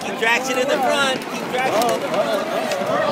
Keep traction in the front. Keep traction in the front.